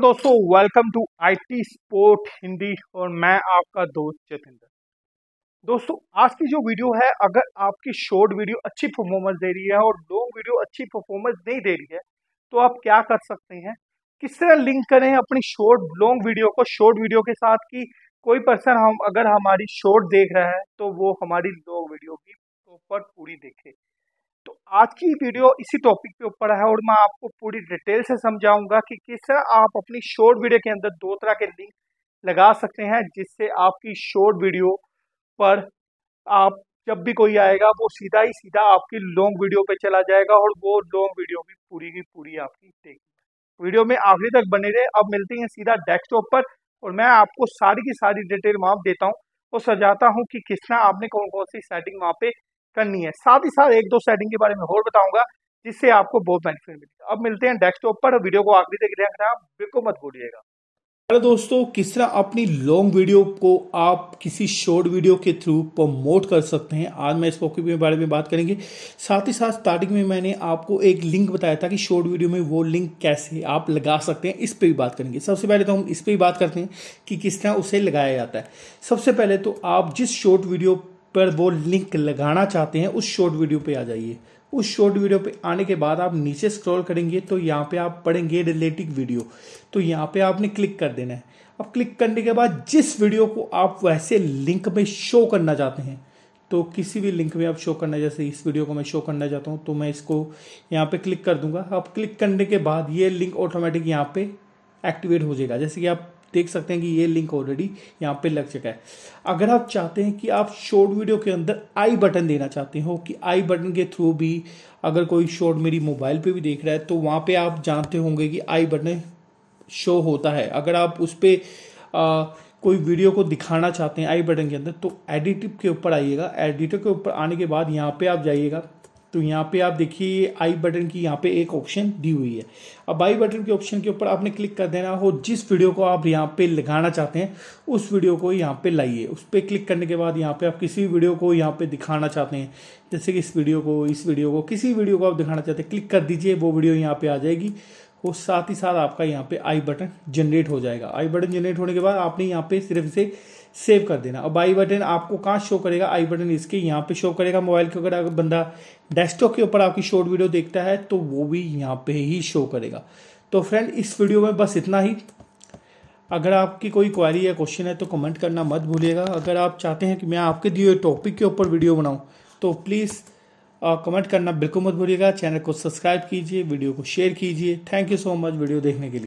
दोस्तों welcome to IT support Hindi और मैं आपका दोस्त जतिंदर। दोस्तों आज की जो वीडियो है, अगर आपकी शॉर्ट वीडियो अच्छी परफॉर्मेंस दे रही है और लॉन्ग वीडियो अच्छी परफॉर्मेंस नहीं दे रही है तो आप क्या कर सकते हैं, किस तरह लिंक करें अपनी शॉर्ट लॉन्ग वीडियो को शॉर्ट वीडियो के साथ कि कोई पर्सन अगर हमारी शॉर्ट देख रहा है तो वो हमारी लॉन्ग वीडियो की प्रॉपर पूरी देखे। तो आज की वीडियो इसी टॉपिक पे ऊपर है और मैं आपको पूरी डिटेल से समझाऊंगा कि किस तरह आप अपनी शॉर्ट वीडियो के अंदर दो तरह के लिंक लगा सकते हैं, जिससे आपकी शॉर्ट वीडियो पर आप जब भी कोई आएगा वो सीधा ही सीधा आपकी लॉन्ग वीडियो पे चला जाएगा और वो लॉन्ग वीडियो भी पूरी की पूरी आपकी देखेगी। वीडियो में आखिरी तक बने रहे। अब मिलते हैं सीधा डेस्कटॉप पर और मैं आपको सारी की सारी डिटेल वहाँ देता हूँ और समझाता हूँ कि किस तरह आपने कौन कौन सी सेटिंग वहाँ पे करनी है। साथ ही साथ एक दो सेटिंग के बारे में और बताऊंगा जिससे आपको बहुत बेनिफिट मिलेगा। अब मिलते हैं डेस्कटॉप पर। वीडियो को आखिरी तक देखना बिल्कुल मत भूलिएगा। हेलो दोस्तों, किस तरह अपनी लॉन्ग वीडियो को आप किसी शॉर्ट वीडियो के थ्रू प्रमोट कर सकते हैं, आज मैं इस टॉपिक के बारे में बात करेंगे। साथ ही साथ स्टार्टिंग में मैंने आपको एक लिंक बताया था कि शॉर्ट वीडियो में वो लिंक कैसे आप लगा सकते हैं, इस पर भी बात करेंगे। सबसे पहले तो हम इस पर ही बात करते हैं कि किस तरह उसे लगाया जाता है। सबसे पहले तो आप जिस शॉर्ट वीडियो पर वो लिंक लगाना चाहते हैं उस शॉर्ट वीडियो पे आ जाइए। उस शॉर्ट वीडियो पे आने के बाद आप नीचे स्क्रॉल करेंगे तो यहाँ पे आप पढ़ेंगे रिलेटेड वीडियो, तो यहाँ पे आपने क्लिक कर देना है। अब क्लिक करने के बाद जिस वीडियो को आप वैसे लिंक में शो करना चाहते हैं, तो किसी भी लिंक में आप शो करना, जैसे इस वीडियो को मैं शो करना चाहता हूँ तो मैं इसको यहाँ पर क्लिक कर दूंगा। अब क्लिक करने के बाद ये लिंक ऑटोमेटिक यहाँ पर एक्टिवेट हो जाएगा। जैसे कि आप देख सकते हैं कि ये लिंक ऑलरेडी यहाँ पे लग चुका है। अगर आप चाहते हैं कि आप शॉर्ट वीडियो के अंदर आई बटन देना चाहते हो कि आई बटन के थ्रू भी अगर कोई शॉर्ट मेरी मोबाइल पे भी देख रहा है तो वहाँ पे आप जानते होंगे कि आई बटन शो होता है। अगर आप उस पर कोई वीडियो को दिखाना चाहते हैं आई बटन के अंदर तो एडिटिव के ऊपर आइएगा। एडिटर के ऊपर आने के बाद यहाँ पर आप जाइएगा तो यहाँ पे आप देखिए आई बटन की यहाँ पे एक ऑप्शन दी हुई है। अब आई बटन के ऑप्शन के ऊपर आपने क्लिक कर देना हो। जिस वीडियो को आप यहाँ पे लगाना चाहते हैं उस वीडियो को यहाँ पे लाइए। उस पर क्लिक करने के बाद यहाँ पे आप किसी वीडियो को यहाँ पे दिखाना चाहते हैं, जैसे कि इस वीडियो को किसी वीडियो को आप दिखाना चाहते हैं क्लिक कर दीजिए, वो वीडियो यहाँ पे आ जाएगी। और साथ ही साथ आपका यहाँ पे आई बटन जनरेट हो जाएगा। आई बटन जनरेट होने के बाद आपने यहाँ पे सिर्फ इसे सेव कर देना। अब आई बटन आपको कहाँ शो करेगा, आई बटन इसके यहाँ पे शो करेगा मोबाइल के। अगर बंदा डेस्कटॉप के ऊपर आपकी शॉर्ट वीडियो देखता है तो वो भी यहाँ पे ही शो करेगा। तो फ्रेंड इस वीडियो में बस इतना ही। अगर आपकी कोई क्वारी या क्वेश्चन है तो कमेंट करना मत भूलिएगा। अगर आप चाहते हैं कि मैं आपके दिए हुए टॉपिक के ऊपर वीडियो बनाऊँ तो प्लीज़ कमेंट करना बिल्कुल मत भूलिएगा। चैनल को सब्सक्राइब कीजिए, वीडियो को शेयर कीजिए। Thank you so much video देखने के लिए।